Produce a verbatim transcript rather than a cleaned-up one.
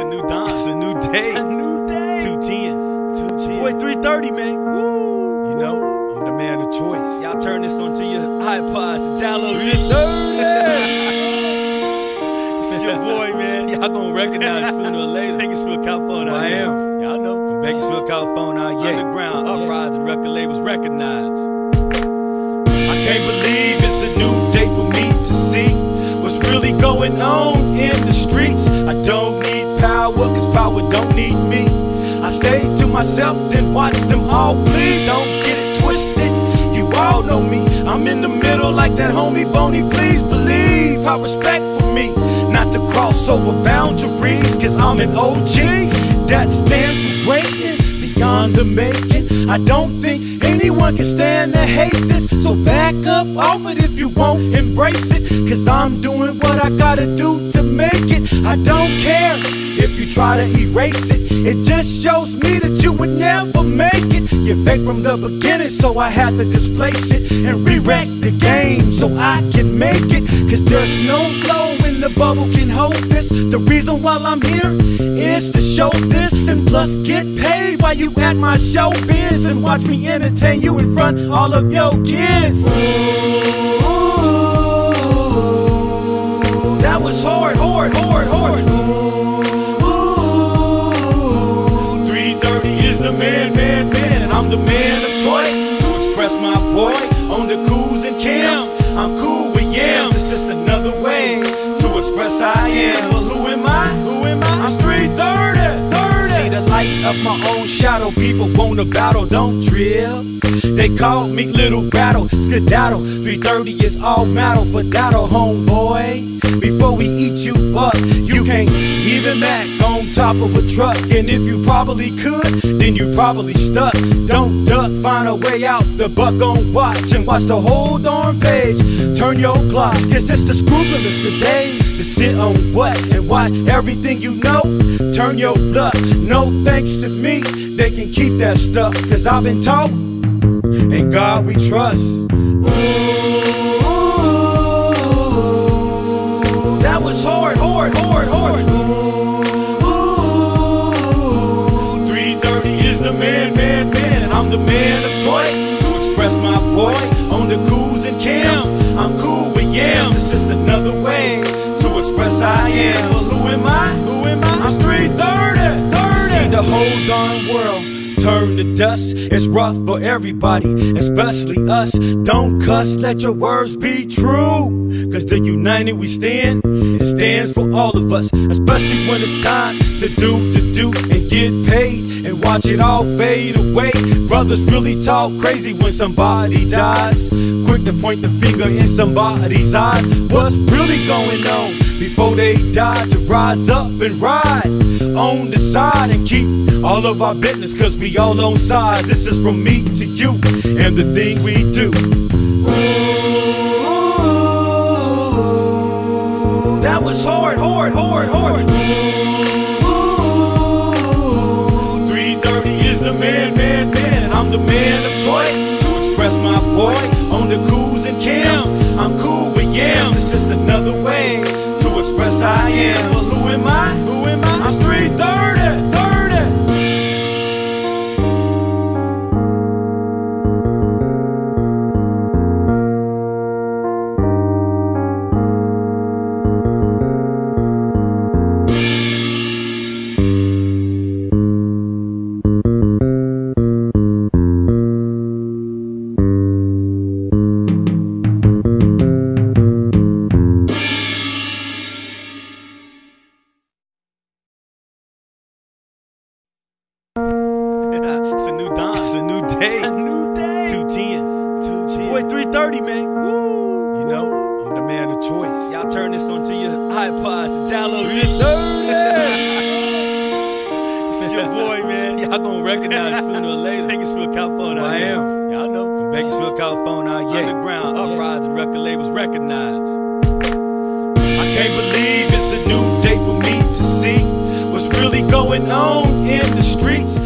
It's a new dawn. It's a new day. A new day. two ten. two ten. Boy, three thirty, man. Woo. You know, I'm the man of choice. Y'all turn this onto your iPods and download this. It's your boy, man. Y'all gonna recognize it sooner or later. Bakersfield, California. I am. Y'all know. From Bakersfield, California. I yeah. Underground, yeah. Uprising, record labels recognized. I can't believe it's a new day for me to see what's really going on in the streets. I don't need power, cause power don't need me. I stay to myself, then watch them all bleed. Don't get it twisted, you all know me. I'm in the middle like that homie Boney. Please believe, have respect for me. Not to cross over boundaries, cause I'm an O G that stands for greatness beyond the making. I don't think anyone can stand to hate this, so back up off it if you won't embrace it. Cause I'm doing what I gotta do to make it. I don't care if you try to erase it. It just shows me that you would never make it. You're fake from the beginning, so I had to displace it and re-wreck the game so I can make it. Cause there's no flow in the bubble can hold this. The reason why I'm here is to show this, and plus get paid while you at my showbiz, and watch me entertain you in front of all of your kids. Ooh, that was hard, hard, hard, hard. three thirty is the man, man, man, and I'm the man of choice to express my voice on the coos and cams. I'm cool with yams. It's just another way to express I am. But who am I? Who am I? I'm three thirty. See the light of my own shadow. People wanna battle, don't drill. They call me Little Battle, skedaddle. three thirty is all metal for battle, homeboy. Before we eat you up, you can't even act on top of a truck. And if you probably could, then you probably stuck. Don't duck, find a way out. The buck on watch and watch the whole darn page. Turn your clock, cause it's the scrupulous the days to sit on what and watch everything you know. Turn your bluff, no thanks to me. They can keep that stuff, cause I've been taught in God we trust. Ooh, that was hard, hard, hard, hard. Ooh, three thirty is the man, man, man, and I'm the man of choice to express my voice on the coos and cams. I'm cool with yams. It's just another way to express I am. But who am I? Who am I? I'm three thirty. See the whole darn world turn to dust. It's rough for everybody, especially us. Don't cuss, let your words be true, cause the united we stand, it stands for all of us. Especially when it's time to do, to do, and get paid, and watch it all fade away. Brothers really talk crazy when somebody dies, quick to point the finger in somebody's eyes. What's really going on before they die? To rise up and ride on the side and keep all of our business, cause we all on side. This is from me to you and the thing we do. Ooh, that was hard, hard, hard, hard. Ooh, three thirty is the man, man, man, and I'm the man of choice to express my voice on the coos and cams. I'm cool with yams. It's just another way to express I am. But who am I? Who am I? I'm three thirty. It's a new dawn. It's a new day. A new day. two ten. two ten. Boy, three thirty, man. Woo. You know, I'm the man of choice. Y'all turn this onto your iPods and download this. It's your boy, man. Y'all gonna recognize it sooner or later. Bakersfield, California. I am. Y'all know. From Bakersfield, California. Yeah. Underground, yeah. Uprising, record labels recognized. I can't believe it's a new day for me to see what's really going on in the streets.